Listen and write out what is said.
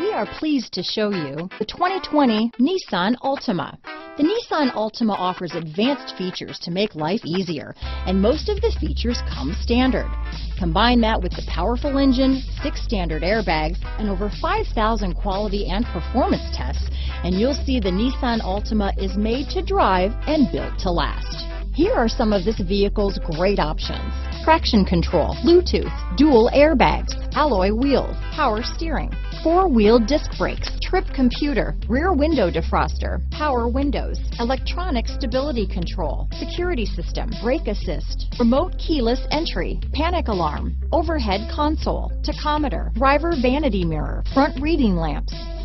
We are pleased to show you the 2020 Nissan Altima. The Nissan Altima offers advanced features to make life easier, and most of the features come standard. Combine that with the powerful engine, 6 standard airbags, and over 5,000 quality and performance tests, and you'll see the Nissan Altima is made to drive and built to last. Here are some of this vehicle's great options: traction control, Bluetooth, dual airbags, alloy wheels, power steering, four-wheel disc brakes, trip computer, rear window defroster, power windows, electronic stability control, security system, brake assist, remote keyless entry, panic alarm, overhead console, tachometer, driver vanity mirror, front reading lamps,